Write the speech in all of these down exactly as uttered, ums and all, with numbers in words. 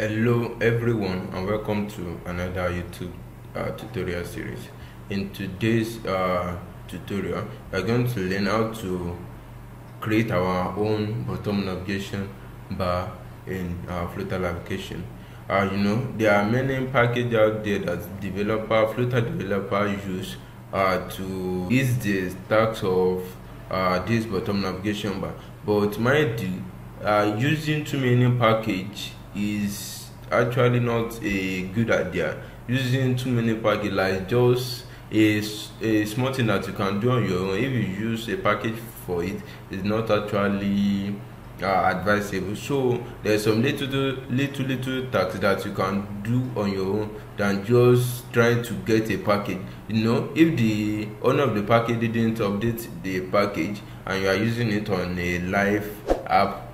Hello everyone, and welcome to another YouTube uh, tutorial series. In today's uh, tutorial, we're going to learn how to create our own bottom navigation bar in uh, Flutter application. Uh, you know, there are many packages out there that developer, Flutter developer use uh, to ease the task of uh, this bottom navigation bar. But mind you, uh, using too many packages is actually not a good idea. Using too many packages like just a, a small thing that you can do on your own, if you use a package for it, it's not actually uh, advisable. So there's some little little little tasks that you can do on your own than just trying to get a package. You know, if the owner of the package didn't update the package and you are using it on a live app,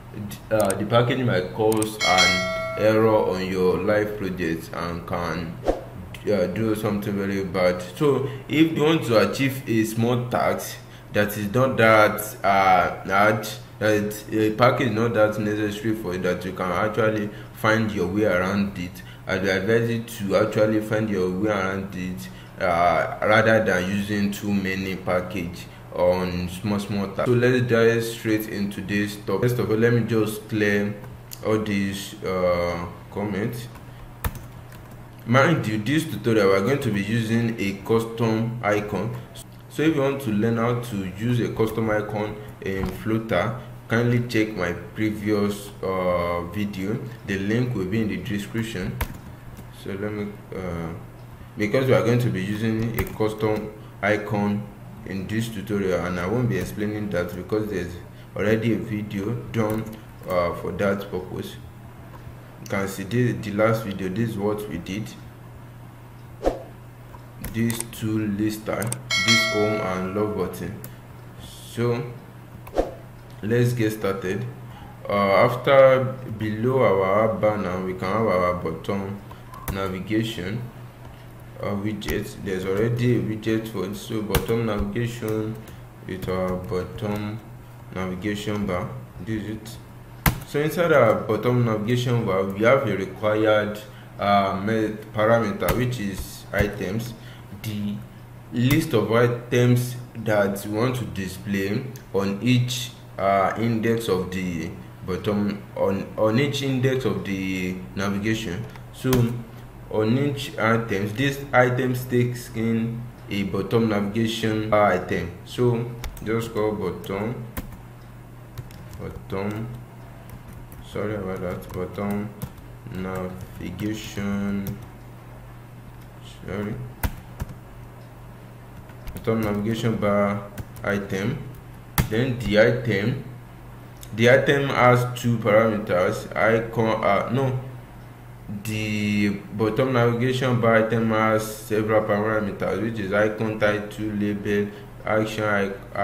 Uh, the package might cause an error on your live project and can uh, do something very bad. So if you want to achieve a small task that is not that uh, hard, that a package not that necessary for it, that you can actually find your way around it, I advise you to actually find your way around it uh, rather than using too many packages on small small tasks. So let's dive straight into this topic. First of all, let me just clear all these uh, comments. Mind you, this tutorial we're going to be using a custom icon. So if you want to learn how to use a custom icon in Flutter, kindly check my previous uh, video. The link will be in the description. So let me uh, because we are going to be using a custom icon in this tutorial, and I won't be explaining that because there's already a video done uh, for that purpose. You can see this, the last video, this is what we did. These two list type, this home and love button. So let's get started. Uh, after below our banner, we can have our bottom navigation Uh, widgets. There's already a widget for it, so bottom navigation with our bottom navigation bar. This is it. So inside our bottom navigation bar, we have a required uh, parameter, which is items. The list of items that you want to display on each uh, index of the bottom on on each index of the navigation. So on each items, this item takes in a bottom navigation bar item. So just call bottom bottom sorry about that bottom navigation sorry bottom navigation bar item. Then the item the item has two parameters. Icon uh, no The bottom navigation bar item has several parameters, which is icon, title, label, action,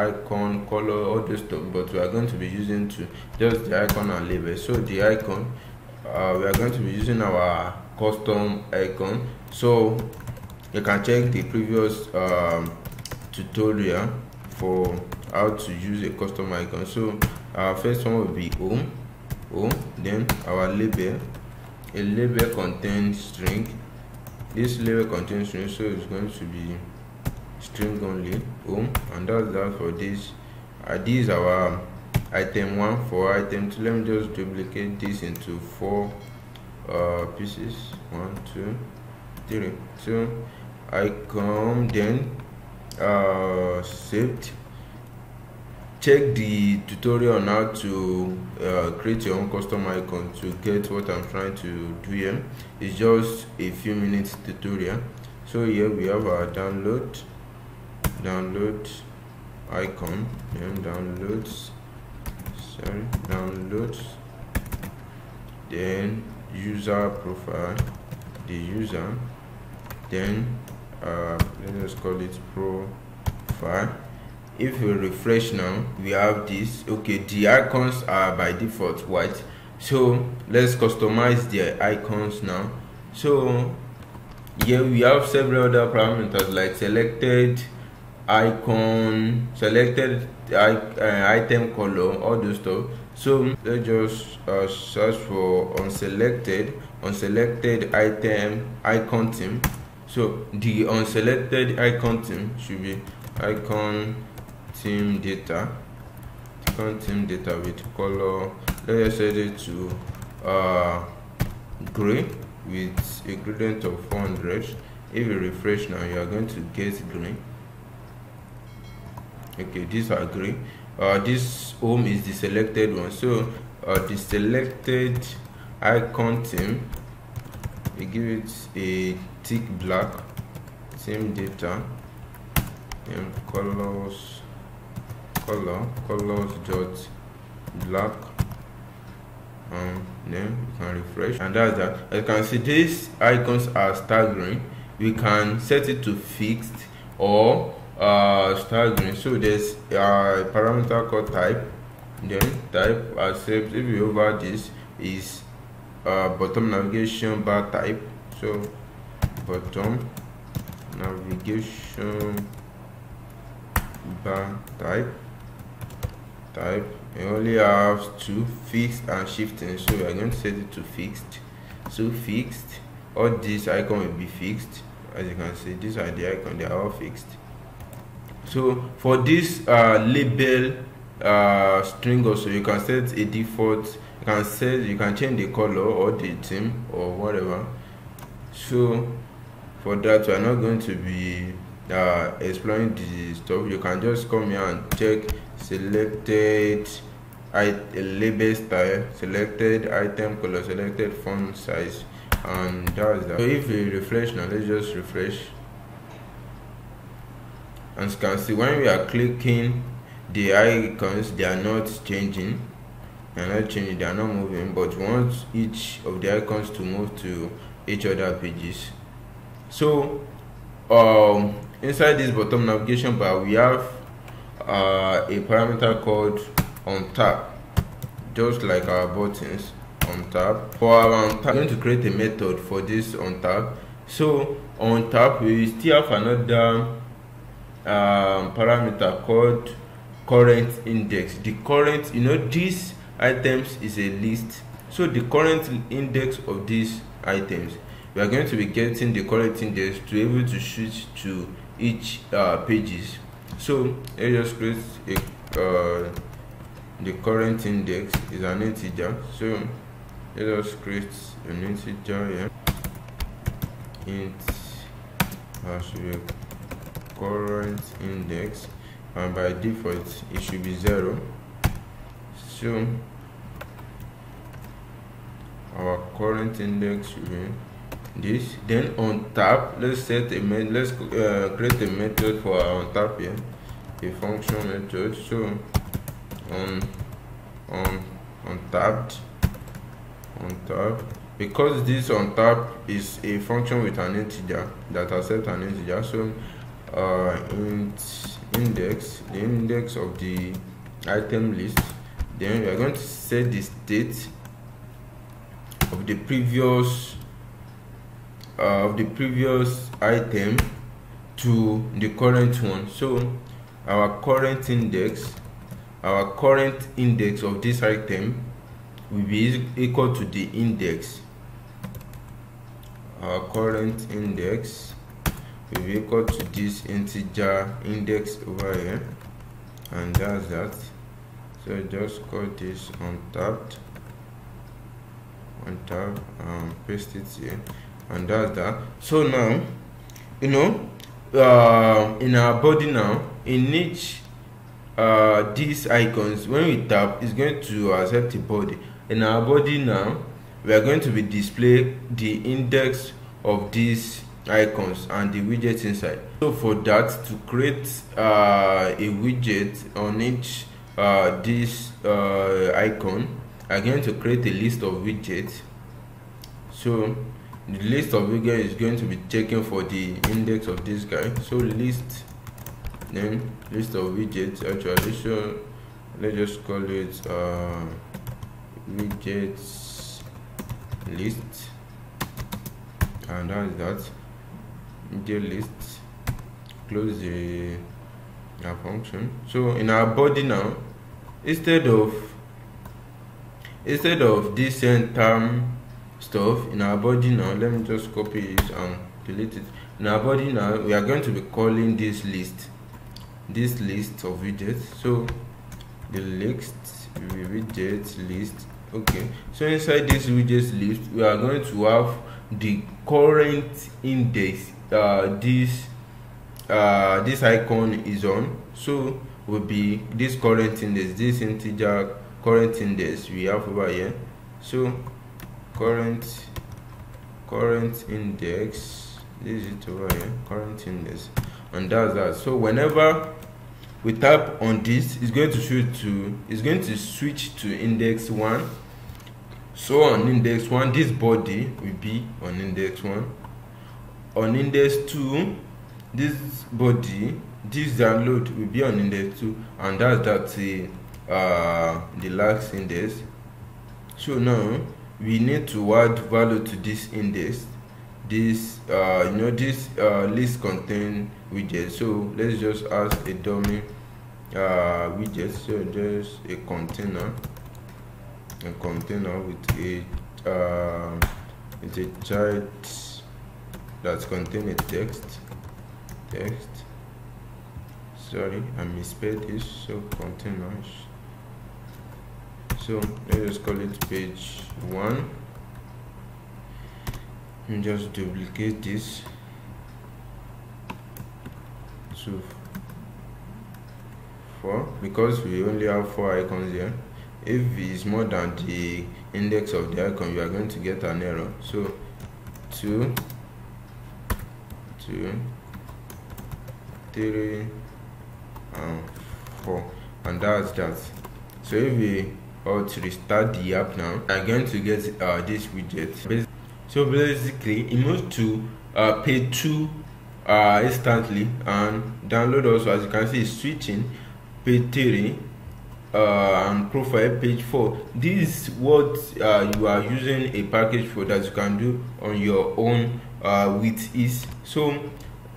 icon, color, all this stuff. But we are going to be using to just the icon and label. So the icon, uh, we are going to be using our custom icon. So you can check the previous um, tutorial for how to use a custom icon. So our first one will be home, home. Then our label. A label contains string. This label contains string, so it's going to be string only. Home, and that's that for this. Uh, this is our item one. For item two, let me just duplicate this into four uh, pieces. One, two, three. So I come then uh, saved. Check the tutorial on how to uh, create your own custom icon to get what I'm trying to do here. It's just a few minutes tutorial. So here we have our download, download icon, then downloads, sorry, downloads, then user profile, the user, then uh, let's call it profile. If we refresh now, we have this. Okay, the icons are by default white, so let's customize the icons now. So here we have several other parameters like selected icon, selected uh, item color, all those stuff. So let's just uh, search for unselected unselected item icon theme. So the unselected icon theme should be icon theme data icon theme data with color. Let's set it to uh gray with a gradient of four hundred. If you refresh now, you are going to get green. Okay, these are green. Uh, this home is the selected one. So uh, the selected icon theme, we give it a thick black. Same data and colors color colors dot black. Um, then we can refresh, and that's that. As you can see, these icons are staggering. We can set it to fixed or uh, staggering. So there's a parameter called type, then type accepts. If you over this is uh, bottom navigation bar type. So bottom navigation bar type type we only have two, fixed and shifting. So we are going to set it to fixed. So fixed, all this icon will be fixed. As you can see, these are the icon, they are all fixed. So for this uh label uh string also, you can set a default. You can set you can change the color or the theme or whatever. So for that, we are not going to be uh exploring the stuff. You can just come here and check selected I label style, selected item color, selected font size, and that's that. So if we refresh now, let's just refresh, and you can see when we are clicking the icons, they are not changing. They are not changing. They are not moving. But we want each of the icons to move to each other pages. So um, inside this bottom navigation bar, we have Uh, a parameter called on tap, just like our buttons on tap. For our on tap, I'm going to create a method for this on tap. So on tap, we still have another um, parameter called current index. The current, you know, these items is a list. So the current index of these items, we are going to be getting the current index to be able to switch to each uh, pages. So I just create a, uh, the current index is an integer. So let us create an integer here. Int has to be current index, and by default it should be zero. So our current index should be this. Then on tap, let's set a let's uh, create a method for our on tap here, a function method. So on on on tapped on tap, because this on tap is a function with an integer that accepts an integer. So uh int index, the index of the item list. Then we are going to set the state of the previous Uh, of the previous item to the current one. So our current index our current index of this item will be equal to the index. Our current index will be equal to this integer index over here, and that's that. So just call this untapped untapped and paste it here, and that's that. So now, you know, uh, in our body now, in each uh, these icons, when we tap, it's going to accept the body. In our body now, we are going to be display the index of these icons and the widgets inside. So for that, to create uh, a widget on each uh, this uh, icon, I'm going to create a list of widgets. So the list of widgets is going to be checking for the index of this guy. So list, then list of widgets actually. So let's just call it uh, widgets list, and that's that. Widget list, close the our function. So in our body now, instead of Instead of this term stuff in our body now, let me just copy it and delete it. In our body now, we are going to be calling this list, this list of widgets. So the list widgets list. Okay, so inside this widgets list, we are going to have the current index uh, this uh, this icon is on. So will be this current index, this integer current index we have over here. So current current index, this is it over here, current index, and that's that. So whenever we tap on this, it's going to shoot to it's going to switch to index one. So on index one, this body will be on index one. On index two, this body, this download will be on index two, and that's that's the uh the last index. So now we need to add value to this index, this uh you know this uh list contain widget. So let's just add a dummy uh widget. So just a container a container with a uh with a child that contain a text text sorry, I misspelled this. So containers, so let's just call it page one and just duplicate this. So four, because we only have four icons here. If it's more than the index of the icon, you are going to get an error. So two two three and four, and that's that. So if we or to restart the app now, I'm going to get uh, this widget. So basically it moves to uh, page two uh, instantly, and download also, as you can see, is switching page three uh, and profile page four. This is what uh, you are using a package for that you can do on your own uh, with ease. So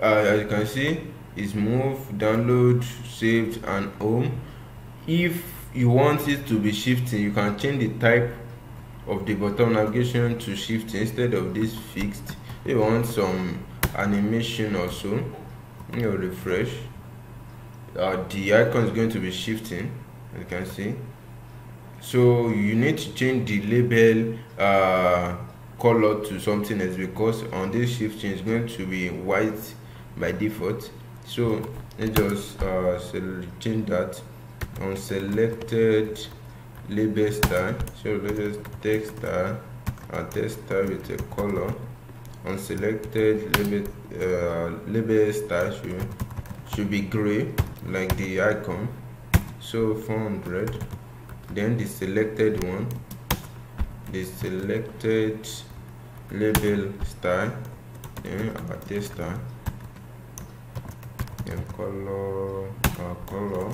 uh, as you can see, is move, download, saved, and home. If you want it to be shifting, you can change the type of the bottom navigation to shift instead of this fixed. You want some animation also, you refresh, uh, the icon is going to be shifting, as you can see. So you need to change the label uh, color to something else, because on this shifting is going to be white by default. So let's just uh, change that on selected label style. So let's just text style and text style with a color on selected label uh, label style should, should be gray like the icon. So four hundred, then the selected one, the selected label style, then our text style and color uh, color,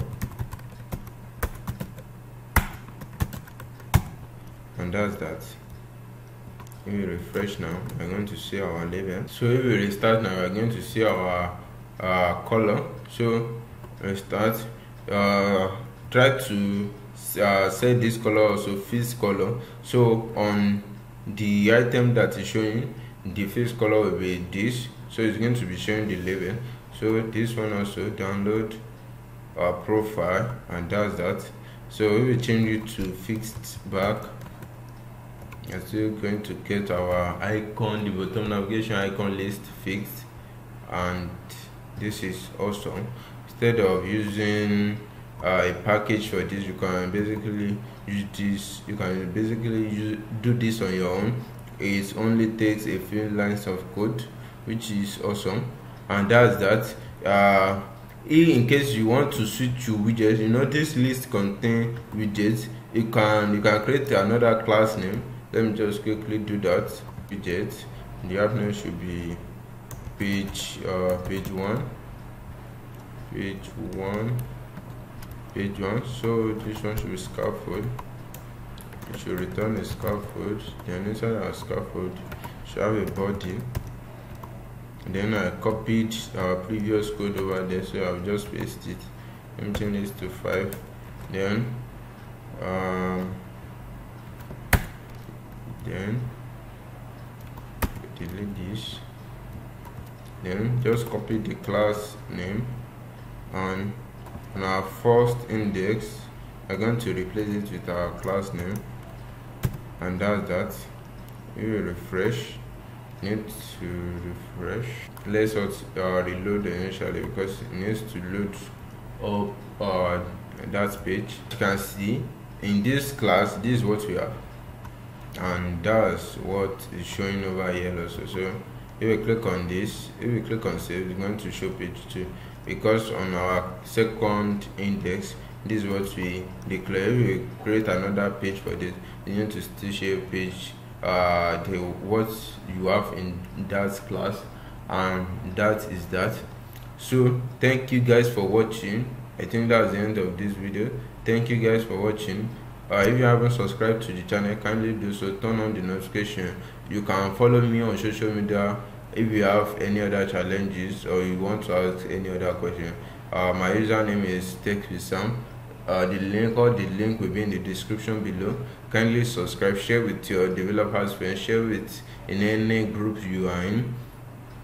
and that's that. If we refresh now, we're going to see our label. So if we restart now, we're going to see our uh, color. So restart, uh, try to uh, set this color also fixed color. So on the item that is showing, the fixed color will be this, so it's going to be showing the label. So this one also, download our profile, and that's that. So if we change it to fixed back, you're still going to get our icon, the bottom navigation icon list fixed, and this is awesome. Instead of using uh, a package for this, you can basically use this, you can basically use, do this on your own. It only takes a few lines of code, which is awesome. And that's that. Uh, in case you want to switch to widgets, you know this list contain widgets. You can you can create another class name. Let me just quickly do that. Widgets. The app name should be page uh, page one, page one, page one. So this one should be scaffold. It should return a scaffold. Then inside our scaffold should have a body. Then I copied our previous code over there, so I've just pasted it. Let me change this to five. Then um, then delete this, then just copy the class name, and on our first index I'm going to replace it with our class name, and that's that. We will refresh, need to refresh. Let's uh, reload initially because it needs to load up uh, that page. You can see in this class, this is what we have, and that's what is showing over here also. So if we click on this, if we click on save, it's going to show page two, because on our second index, this is what we declare. If we create another page for this, you need to still show page uh the what you have in that class, and that is that. So thank you guys for watching. I think that's the end of this video. Thank you guys for watching. Uh, if you haven't subscribed to the channel, kindly do so. Turn on the notification. You can follow me on social media. If you have any other challenges or you want to ask any other question, uh, my username is TechWithSam. Uh, the link or the link will be in the description below. Kindly subscribe, share with your developers, friends, share with in any group you are in,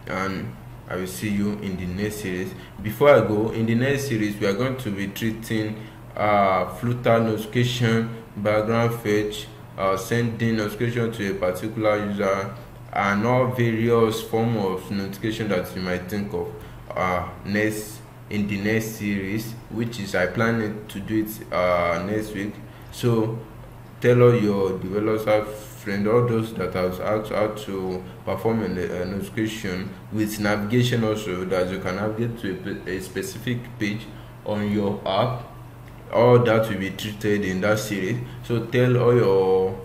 and I will see you in the next series. Before I go, in the next series we are going to be treating uh, Flutter notification, background fetch, uh, sending notification to a particular user, and all various form of notification that you might think of. Uh, next. In the next series, which is I plan it to do it uh next week. So tell all your developer friend, all those that have asked how to perform a uh, notification with navigation also, that you can navigate to a, a specific page on your app. All that will be treated in that series. So tell all your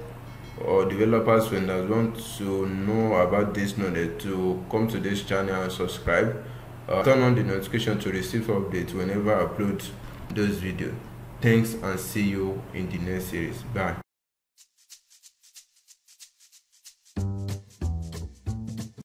or developers friend that want to know about this knowledge to come to this channel and subscribe. Uh, turn on the notification to receive updates whenever I upload those videos. Thanks, and see you in the next series. Bye.